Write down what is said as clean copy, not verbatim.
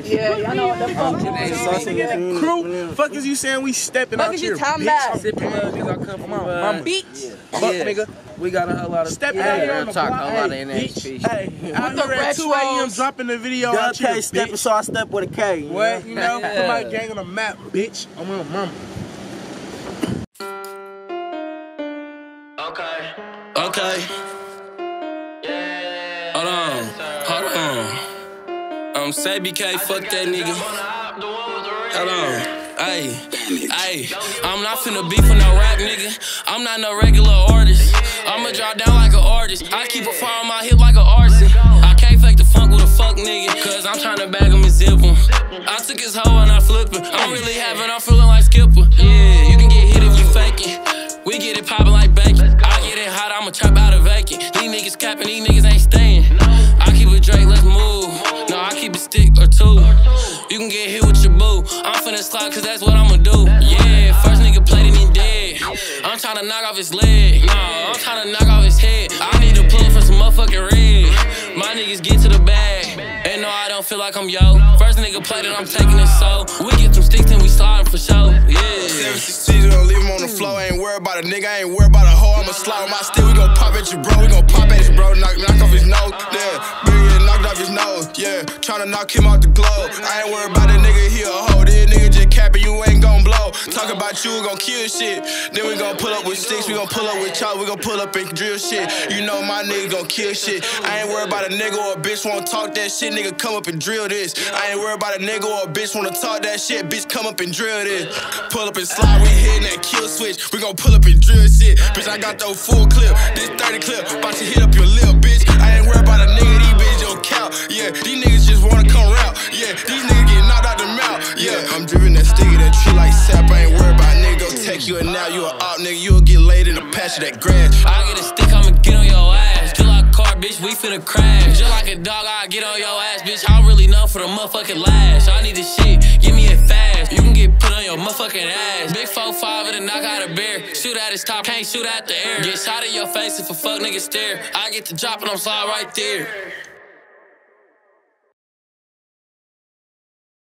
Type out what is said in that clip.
Yeah, y'all know what the fuck. Crew, fuck is you saying we stepping out here? Fuck is you talking about? I come from my beach. Fuck, nigga. We got a whole lot of stepping out here on the block. A lot of NXT. Hey, I know at 2 a.m. dropping the video out here, bitch. Stepping, so I step with a K. What? You know, put my gang on the map, bitch. I'm on mama. Okay. Okay. Yeah. Hold on. Hold on. Say BK, fuck that nigga. Hold on. Ayy, ayy, I'm not finna beef with no rap nigga. I'm not no regular artist. I'ma draw down like an artist. I keep a fire on my hip like an arson. I can't fake the funk with a fuck nigga, cause I'm tryna bag him and zip him. I took his hoe and I flip him. I'm really having, I'm feeling like Skipper. Yeah, you can get hit if you fake it. We get it poppin' like bacon. I get it hot, I'ma chop out a vacant. These niggas capping, these niggas ain't staying. I keep a Drake, let's move. Keep a stick or two. You can get hit with your boo. I'm finna slide cause that's what I'ma do. Yeah, first nigga played and he dead. I'm tryna knock off his leg. Nah, I'm tryna knock off his head. I need to pull for some motherfucking red. My niggas get to the bag. And no, I don't feel like I'm yo. First nigga played and I'm taking his soul. We get some sticks and we slide for sure. Yeah. 7-6 don't leave him on the floor. I ain't worried about a nigga. I ain't worried about a hoe. I'ma slide on my stick. We gon' pop at you, bro. We gon' pop at his bro. Knock off his nose. Yeah. His nose, yeah, tryna knock him out the globe. I ain't worried about that nigga, he a hoe. This nigga just capping, you ain't gon' blow. Talk about you, gon' kill shit. Then we gon' pull up with sticks, we gon' pull up with chop, we gon' pull up and drill shit. You know my nigga gon' kill shit. I ain't worried about a nigga or a bitch wanna talk that shit, nigga come up and drill this. I ain't worried about a nigga or a bitch wanna talk that shit, bitch come up and drill this. Pull up and slide, we hitting that kill switch, we gon' pull up and drill shit. Bitch, I got those full clip, this 30 clip, about to hit up your lip, bitch. I ain't worried about a nigga, these bitches don't count. Yeah, these niggas just wanna come round. Yeah, these niggas get knocked out the mouth. Yeah, I'm drippin' that stick of that tree like sap. I ain't worried about nigga, go take you and now you a op, nigga. You'll get laid in a patch of that grass. I get a stick, I'ma get on your ass. Just like a car, bitch, we finna crash. Just like a dog, I get on your ass, bitch. I'm really numb for the motherfucking lash. I need this shit, give me it fast. You can get put on your motherfucking ass. Big 4-5 and a knock out a bear. Shoot at his top, can't shoot at the air. Get shot in your face if a fuck nigga stare. I get the drop and I'm slide right there.